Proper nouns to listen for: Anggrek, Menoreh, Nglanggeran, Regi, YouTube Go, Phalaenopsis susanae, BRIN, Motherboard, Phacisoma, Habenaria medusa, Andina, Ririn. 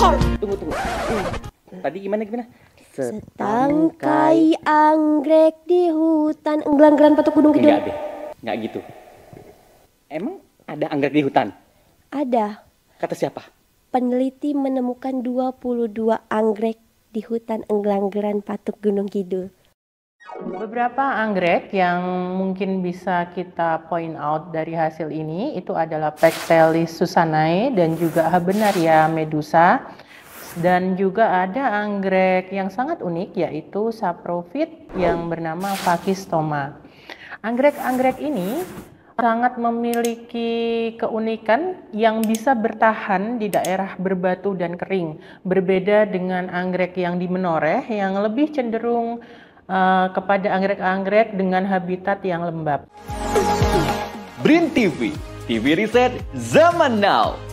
Tunggu. Tadi gimana? Setangkai anggrek di hutan. Nglanggeran Patok Gunung Kidul. Enggak deh, enggak gitu. Emang ada anggrek di hutan? Ada. Kata siapa? Peneliti menemukan 22 anggrek di hutan Nglanggeran Patok Gunung Kidul. Beberapa anggrek yang mungkin bisa kita point out dari hasil ini itu adalah Phalaenopsis susanae dan juga Habenaria medusa, dan juga ada anggrek yang sangat unik yaitu saprofit yang bernama Phacisoma. Anggrek-anggrek ini sangat memiliki keunikan yang bisa bertahan di daerah berbatu dan kering, berbeda dengan anggrek yang di menoreh yang lebih cenderung kepada anggrek-anggrek dengan habitat yang lembab. BRIN TV, TV Riset Zaman Now.